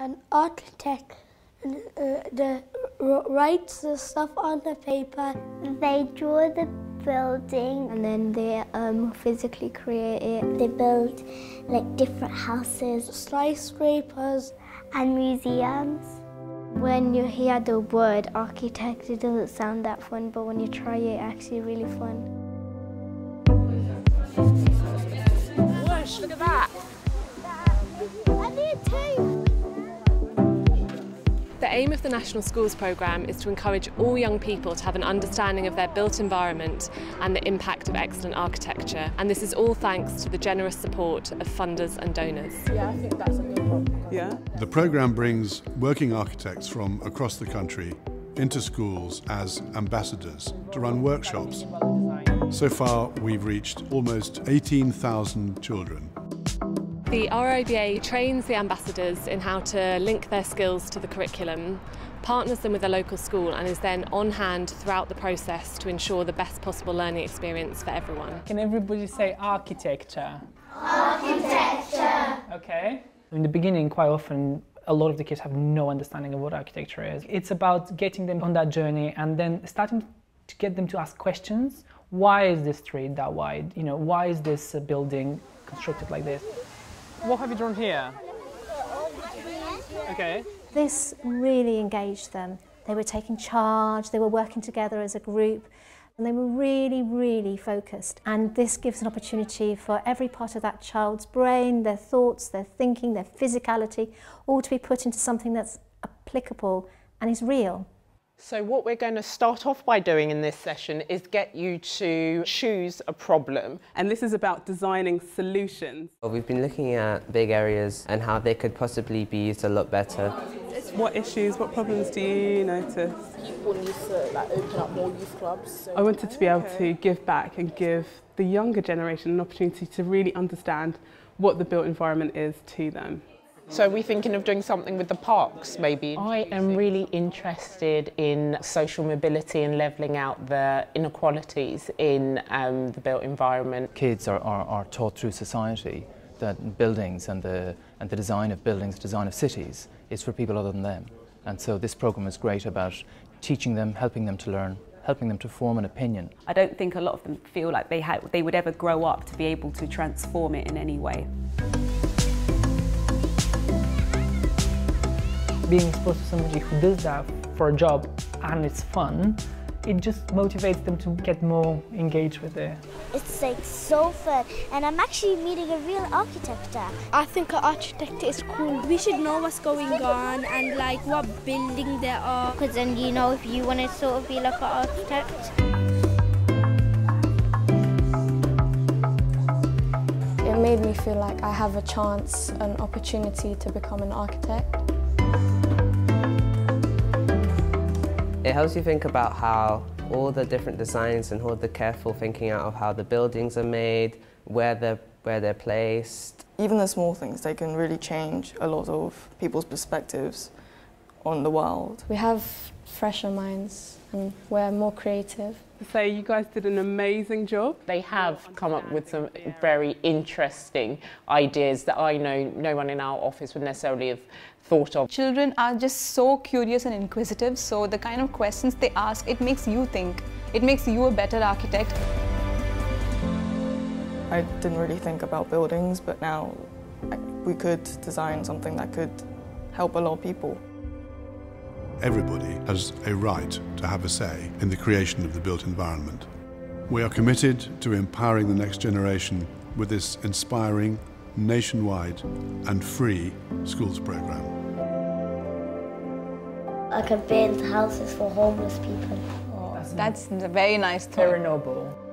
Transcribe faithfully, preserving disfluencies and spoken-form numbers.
an architect and uh, the, writes the stuff on the paper. They draw the building and then they um, physically create it. They build like different houses, skyscrapers and museums. When you hear the word architect, it doesn't sound that fun, but when you try it, it's actually really fun. Whoosh, look at that! The aim of the National Schools Programme is to encourage all young people to have an understanding of their built environment and the impact of excellent architecture. And this is all thanks to the generous support of funders and donors. Yeah, I think that's a good one. Yeah. The programme brings working architects from across the country into schools as ambassadors to run workshops. So far, we've reached almost eighteen thousand children. The R I B A trains the ambassadors in how to link their skills to the curriculum, partners them with a local school and is then on hand throughout the process to ensure the best possible learning experience for everyone. Can everybody say architecture? Architecture! Okay. In the beginning, quite often, a lot of the kids have no understanding of what architecture is. It's about getting them on that journey and then starting to get them to ask questions. Why is this street that wide? You know, why is this building constructed like this? What have you drawn here? Okay. This really engaged them. They were taking charge, they were working together as a group, and they were really, really focused. And this gives an opportunity for every part of that child's brain, their thoughts, their thinking, their physicality, all to be put into something that's applicable and is real. So what we're going to start off by doing in this session is get you to choose a problem. And this is about designing solutions. Well, we've been looking at big areas and how they could possibly be used a lot better. What issues, what problems do you notice? People need to like, open up more youth clubs. So I wanted to be able to give back and give the younger generation an opportunity to really understand what the built environment is to them. So we're thinking of doing something with the parks, maybe? I am really interested in social mobility and levelling out the inequalities in um, the built environment. Kids are, are, are taught through society that buildings and the, and the design of buildings, design of cities, is for people other than them. And so this programme is great about teaching them, helping them to learn, helping them to form an opinion. I don't think a lot of them feel like they, had, they would ever grow up to be able to transform it in any way. Being exposed to somebody who does that for a job and it's fun, it just motivates them to get more engaged with it. It's like so fun and I'm actually meeting a real architect. I think an architect is cool. We should know what's going on and like what building there are. Because then you know if you want to sort of be like an architect. It made me feel like I have a chance, an opportunity to become an architect. It helps you think about how all the different designs and all the careful thinking out of how the buildings are made, where they're, where they're placed. Even the small things, they can really change a lot of people's perspectives on the world. We have fresher minds and we're more creative. So you guys did an amazing job. They have come up with some very interesting ideas that I know no one in our office would necessarily have thought of. Children are just so curious and inquisitive, so the kind of questions they ask, it makes you think. It makes you a better architect. I didn't really think about buildings, but now we could design something that could help a lot of people. Everybody has a right to have a say in the creation of the built environment. We are committed to empowering the next generation with this inspiring, nationwide and free schools programme. I could build houses for homeless people. Oh, that's, that's a very nice thought. Very noble.